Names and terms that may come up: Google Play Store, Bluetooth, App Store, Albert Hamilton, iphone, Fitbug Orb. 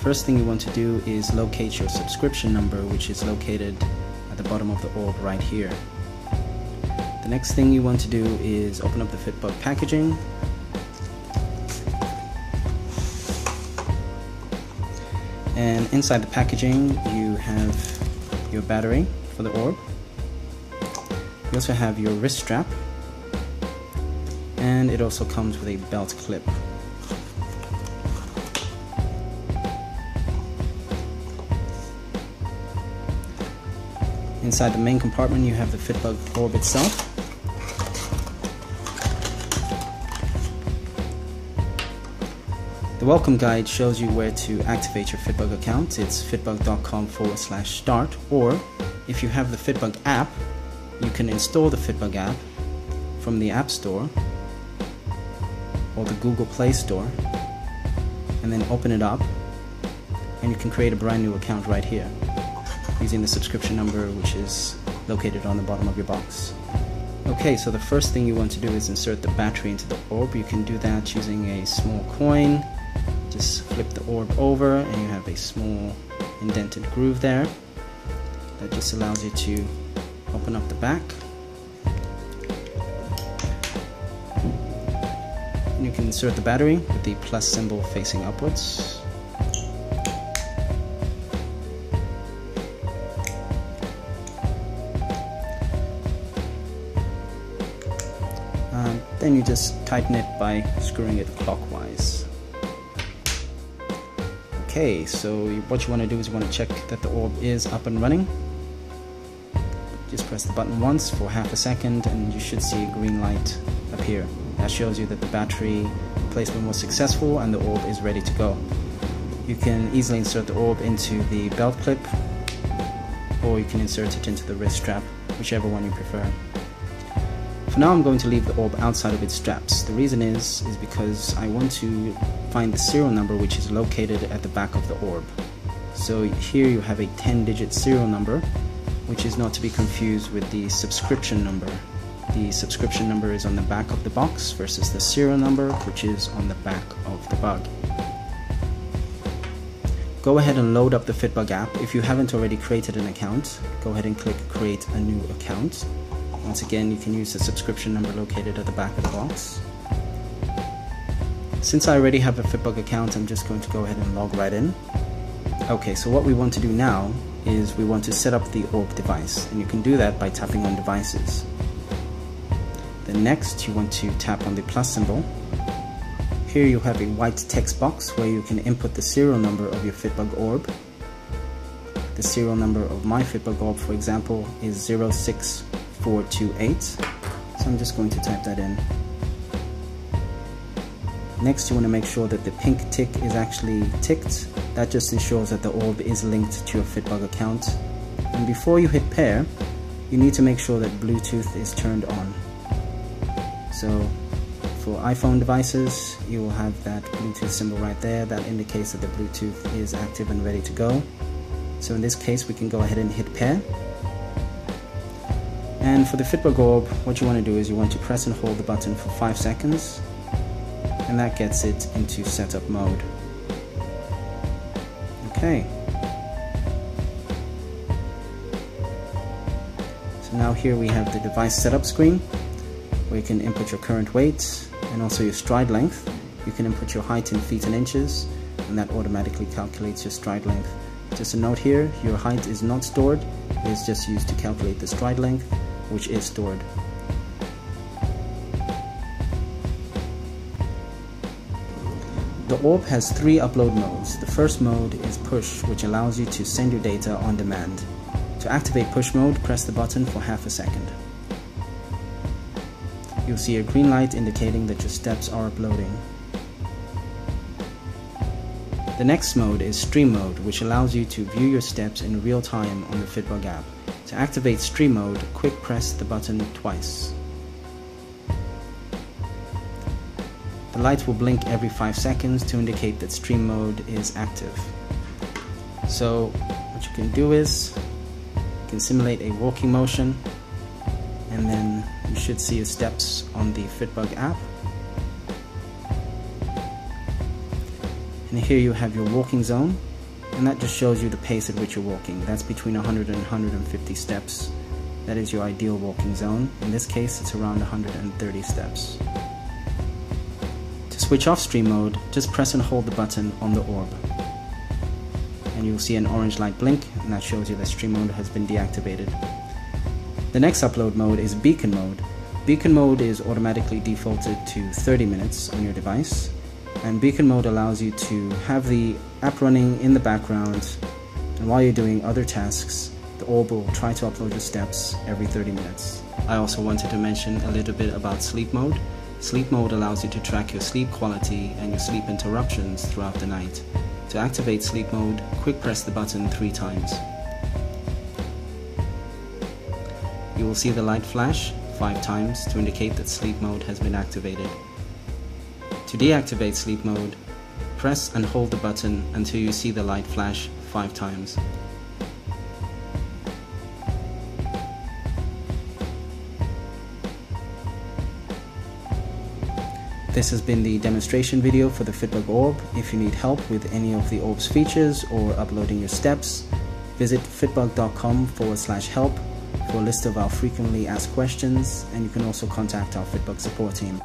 First thing you want to do is locate your subscription number, which is located at the bottom of the orb right here. The next thing you want to do is open up the Fitbug packaging. And inside the packaging you have your battery for the orb. You also have your wrist strap, and it also comes with a belt clip. Inside the main compartment you have the Fitbug Orb itself. The welcome guide shows you where to activate your Fitbug account. It's fitbug.com/start, or if you have the Fitbug app, you can install the Fitbug app from the App Store or the Google Play Store, and then open it up and you can create a brand new account right here, using the subscription number which is located on the bottom of your box. Okay, so the first thing you want to do is insert the battery into the orb. You can do that using a small coin. Just flip the orb over and you have a small indented groove there. That just allows you to open up the back. And you can insert the battery with the plus symbol facing upwards. Then you just tighten it by screwing it clockwise. Okay, so what you want to do is you want to check that the orb is up and running. Just press the button once for half a second and you should see a green light appear. That shows you that the battery placement was successful and the orb is ready to go. You can easily insert the orb into the belt clip, or you can insert it into the wrist strap, whichever one you prefer. For now, I'm going to leave the orb outside of its straps. The reason is because I want to find the serial number, which is located at the back of the orb. So here you have a 10-digit serial number, which is not to be confused with the subscription number. The subscription number is on the back of the box versus the serial number, which is on the back of the bug. Go ahead and load up the Fitbug app. If you haven't already created an account, go ahead and click create a new account. Once again, you can use the subscription number located at the back of the box. Since I already have a Fitbug account, I'm just going to go ahead and log right in. Okay, so what we want to do now is we want to set up the orb device, and you can do that by tapping on devices. Then next, you want to tap on the plus symbol. Here you have a white text box where you can input the serial number of your Fitbug orb. The serial number of my Fitbug orb, for example, is 06428, so I'm just going to type that in. Next, you want to make sure that the pink tick is actually ticked. That just ensures that the orb is linked to your Fitbug account. And before you hit pair, you need to make sure that Bluetooth is turned on. So for iPhone devices, you will have that Bluetooth symbol right there. That indicates that the Bluetooth is active and ready to go. So in this case, we can go ahead and hit pair. And for the Fitbug orb, what you want to do is you want to press and hold the button for 5 seconds, and that gets it into setup mode. Okay. So now here we have the device setup screen, where you can input your current weight and also your stride length. You can input your height in feet and inches, and that automatically calculates your stride length. Just a note here, your height is not stored, it is just used to calculate the stride length, which is stored. The orb has 3 upload modes. The first mode is push, which allows you to send your data on demand. To activate push mode, press the button for half a second. You'll see a green light indicating that your steps are uploading. The next mode is stream mode, which allows you to view your steps in real time on the Fitbug app. To activate stream mode, quick press the button twice. The light will blink every 5 seconds to indicate that stream mode is active. So what you can do is you can simulate a walking motion, and then you should see your steps on the Fitbug app. And here you have your walking zone, and that just shows you the pace at which you're walking. That's between 100 and 150 steps. That is your ideal walking zone. In this case, it's around 130 steps. To switch off stream mode, just press and hold the button on the orb. And you'll see an orange light blink, and that shows you that stream mode has been deactivated. The next upload mode is beacon mode. Beacon mode is automatically defaulted to 30 minutes on your device, and beacon mode allows you to have the app running in the background, and while you're doing other tasks, the orb will try to upload your steps every 30 minutes. I also wanted to mention a little bit about sleep mode. Sleep mode allows you to track your sleep quality and your sleep interruptions throughout the night. To activate sleep mode, quick press the button 3 times. You will see the light flash 5 times to indicate that sleep mode has been activated. To deactivate sleep mode, press and hold the button until you see the light flash 5 times. This has been the demonstration video for the Fitbug Orb. If you need help with any of the Orb's features or uploading your steps, visit fitbug.com/help for a list of our frequently asked questions, and you can also contact our Fitbug support team.